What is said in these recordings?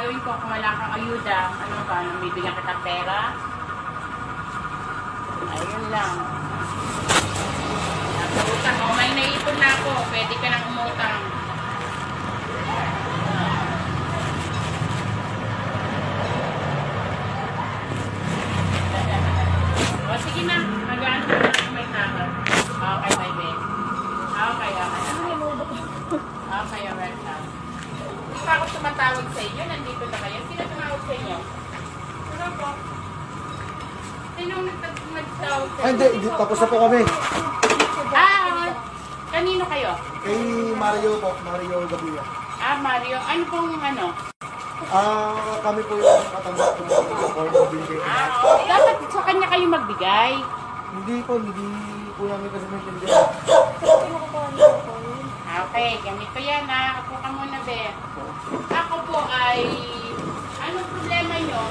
gagawin ko kung wala kang ayuda? Ano ba? Bibigyan ka ng pera? Ayun lang. Nagutang ako. May naipon na ako. Pwede ka nang umutang. O sige na. Mag-ano ka na kung may tama. Okay, baby. Okay, okay. Ano yung mudo ko? Okay, welcome. Hindi pa ako tumatawag sa inyo. Nandito na kayo. Sino tumawag sa inyo? Sino po? Sino nagtawag sa inyo? Ay, hindi. Tapos na po kami. Ah, kanino kayo? Kay Mario po. Mario Gabilla. Ah, Mario. Ano pong ano? Ah, kami po yung katanggap ko magbigay. Ah, dapat sa kanya kayo magbigay. Hindi po. Hindi po namin kasi maintindihan. Kasi kinukuha niyo po. Okay, ganito yan ha. Ako ka muna, be. Ako po ay... Anong problema nyo?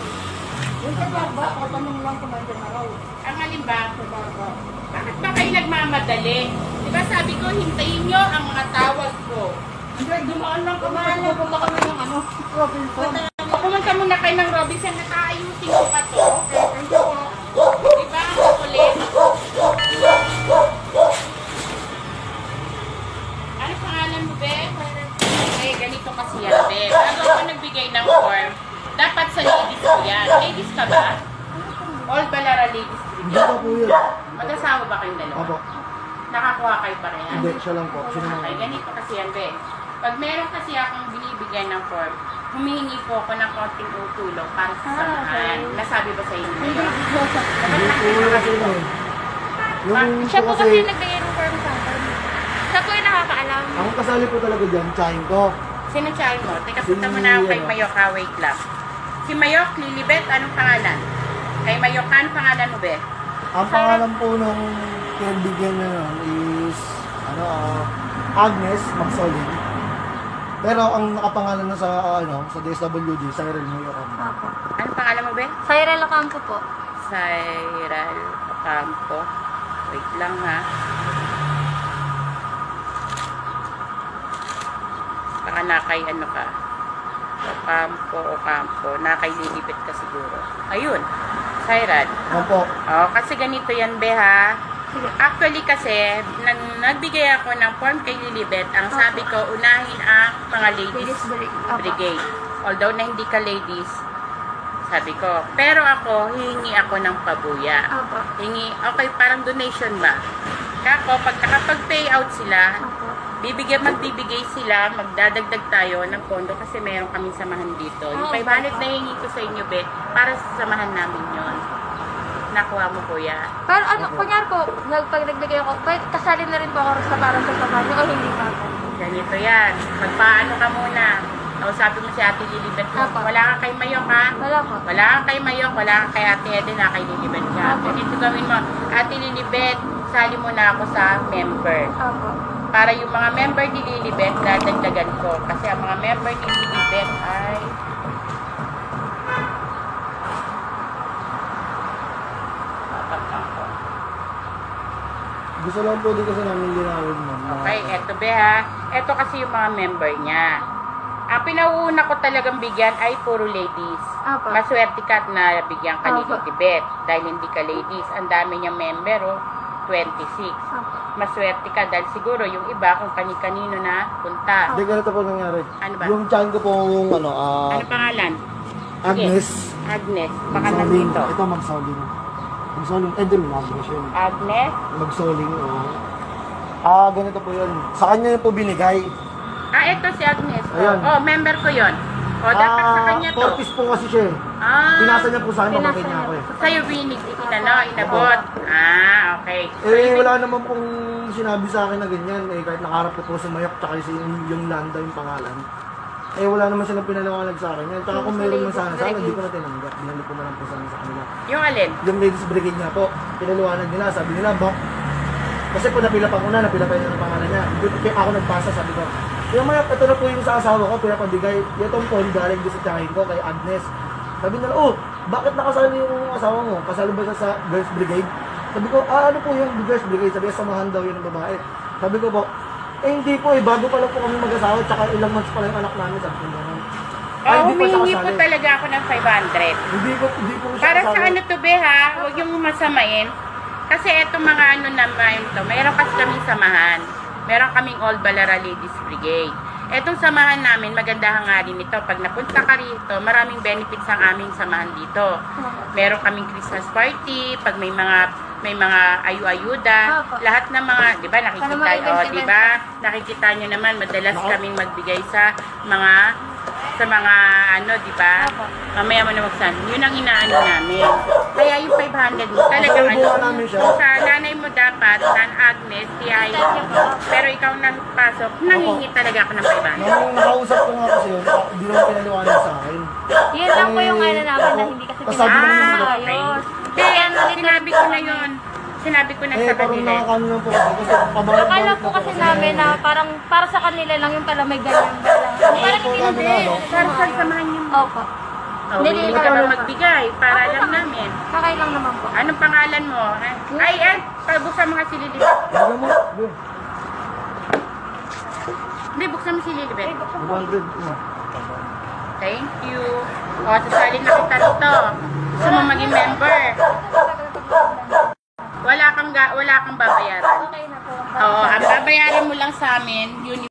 Yung kabarba, o tanong lang kung nandiyan araw. Ang halimbawa, kabarba. Bakit ba kayo nagmamadali? Diba sabi ko, hintayin nyo ang mga tawag ko. Hindi, dumaan lang kabarba. Pumunta kami ng ano? Robinson. Pumunta muna kayo ng Robinson. Nakaayusin ko pa to. Diba ang kulit? Kasi yan, babe. Ano ako nagbigay ng form? Dapat sa ladies ko yan. Ladies ka ba? Old Balara Ladies Brigade. Hindi pa po yun. Mag-asawa ba kayong dalawa? Apo. Nakakuha kayo pa rin? Hindi, siya lang po. Okay, ganito kasi yan, babe. Pag meron kasi akong binibigay ng form, humihingi po ako ng konting utulong para sa samahan. Nasabi ba sa inyo? Hindi po kasi yun. Siya po kasi nagbigay ng form sa akin. Siya po yung nakakaalam. Ang kasali po talaga dyan, tsahin ko. Sino siya mo? Teka, punta mo na kay Mayoka. Wait lang. Si Mayok, Lilibeth, anong pangalan? Kay Mayoka, anong pangalan mo, be? Ang pangalan po ng kaibigan na yun is ano, Agnes Magsolid. Pero ang nakapangalan na sa, ano, sa DSWG, Cyril Mayoka. Anong pangalan mo, be? Cyril Ocampo po. Cyril Ocampo. Wait lang, ha? Baka nakay ano ka Ocampo nakay Lilibeth ka siguro. Ayun, Cyril Ocampo. Oh, kasi ganito yan, beha. Actually kasi nagbigay ako ng form kay Lilibeth. Ang sabi ko, unahin ang mga ladies brigade. Although na hindi ka ladies, sabi ko, pero ako hihingi ako ng pabuya. Hingi, okay, parang donation ba? Kako, pag nakapag-payout sila, magbibigay sila, magdadagdag tayo ng pondo kasi meron kaming samahan dito. Yung 500 na hingi ko sa inyo, bet, para sa samahan namin yon. Nakuha mo, kuya. Pero ano, kunyari po, pag nagbigay ako, kasali na rin po ako sa para sa samahan nyo o hindi pa ako? Ganito yan. Magpaano ka muna. O, sabi mo si Ate Lilibet mo, wala ka kay Mayok, ha? Wala ko. Wala ka kay Mayok, wala ka kay Ate Eden, ha? Kay Lilibet ka. Ganito gawin mo, Ate Lilibet, sali mo na ako sa member. Para yung mga member ni Lilibeth, dadagdagan ko. Kasi ang mga member ni Lilibeth ay... Gusto lang po din kasi namin ginawin mo. Okay, eto be ha. Eto kasi yung mga member niya. Ang pinauuna ko talagang bigyan ay puro ladies. Maswerte ka na bigyan ka ni Lilibeth. Dahil hindi ka ladies. Ang dami niyang member, oh. 26. Maswerte ka dahil siguro yung iba kung kani-kanino na punta. Hindi, ganito po nangyari. Ano ba? Yung tiyan ko pong ano, ano pangalan? Agnes. Agnes. Baka nandito. Ito, Magsoling. Magsoling. Eh, doon, Agnes yun. Agnes? Magsoling, o. Ah, ganito po yun. Sa kanya yun po binigay. Ah, ito si Agnes. Ayan. O, member ko yun. O, dapat sa kanya to. Porpis po kasi siya. Pinasa niya po sa akin, mabagay niya ako eh. Sa'yo binig, inabot. Ah, okay. Eh, wala naman pong sinabi sa akin na ganyan. Eh, kahit nakarap ko po sa Mayok, tsaka yung Landa, yung pangalan. Eh, wala naman silang pinalawanag sa akin. Tsaka kung meron man sana sa akin, hindi ko na tinanggap. Binalik ko na lang po sana sa kanila. Yung alin? Yung Ladies Brigade niya po. Pinalawanag nila, sabi nila, bak. Kasi po napilapang ko na, napilapay na ng pangalan niya. Kaya ako nagpasa, sabi ko. Yung Mayok, ito na po yung sa asawa ko, pinapabigay. Itong phone galing doon sa tiyahin ko kay Agnes. Sabi nila, oh, bakit nakasali yung asawa mo? Kasali ba siya sa Girls Brigade? Sabi ko, ah, ano po yung Girls Brigade? Sabi niya, samahan daw yun ng babae. Sabi ko po, eh hindi po eh, bago pa lang po kami mag-asawa, tsaka ilang months pa lang yung anak namin. Sabi ko, Humingi po talaga ako ng 500. Hindi ko para sa ano to be ha, huwag yung masamain. Kasi eto mga ano naman to, meron kasi kaming samahan. Meron kaming Old Balara Ladies Brigade. Etong samahan namin, maganda hangarin nito. Pag napunta ka rito, maraming benefits ang aming samahan dito. Meron kaming Christmas party, pag may mga ayu-ayuda, lahat ng mga, 'di ba? Nakikita, oh, 'di ba? Nakikita niyo naman madalas kaming magbigay sa mga ano, 'di ba? Mamaya mo na magsan. 'Yun ang inaano namin. Kaya yung 500 mo talaga ano. Sa nanay mo dapat, San Agnes, tiyahin mo. Pero ikaw na pasok, nangingi talaga ako ng 500. Nung nakausap ko nga kasi yun, hindi naman pinaliwanag sa akin. Yan lang po yung ano namin na hindi kasi pinaliwanag. Sinabi ko na yun. Sinabi ko na sa kanila. Akala po kasi namin na parang para sa kanila lang yung pala may ganyan. Parang hindi. Parang samahan yung opo. Hindi ka ba magbigay? Para lang namin. Kakay lang naman po. Anong pangalan mo? Ay, buksan mo nga si Lilibeth. Hindi, buksan mo si Lilibeth. Thank you. O, sasalin na kita dito. Gusto mo maging member. Wala kang babayaran. Okay na po. Oo, ang babayaran mo lang sa amin, yun